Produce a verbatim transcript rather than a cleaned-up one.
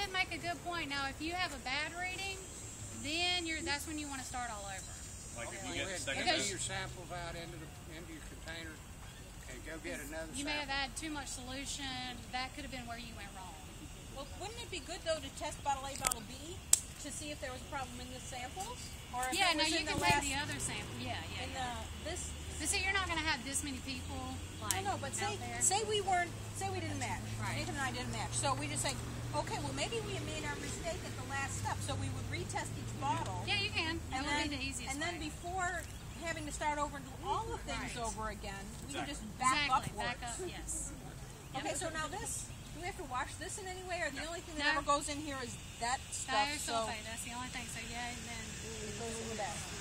did make a good point. Now, if you have a bad reading, then you're that's when you want to start all over. Like okay. if you get second best. Get your samples out into the into your container and go get another. You sample. May have had too much solution. That could have been where you went wrong. Well, wouldn't it be good though to test bottle A, bottle B to see if there was a problem in the samples? Or if yeah, no, you can take the other sample. Yeah, yeah. In yeah. The, this. But see, you're not going to have this many people. Like, no, no, but say there. say we weren't, say we didn't match. Right. Nathan and I didn't match, so we just say, okay, well maybe we made our mistake at the last step, so we would retest each bottle. Yeah, you can. That would be the easiest. And way. then before having to start over and do all the things right. over again, we exactly. can just back exactly. upwards. Back up. Yes. Okay, so now this, do we have to wash this in any way, or the no. only thing that no. ever goes in here is that stuff? Thiosulfate. So that's the only thing. So yeah, and then it goes in the back.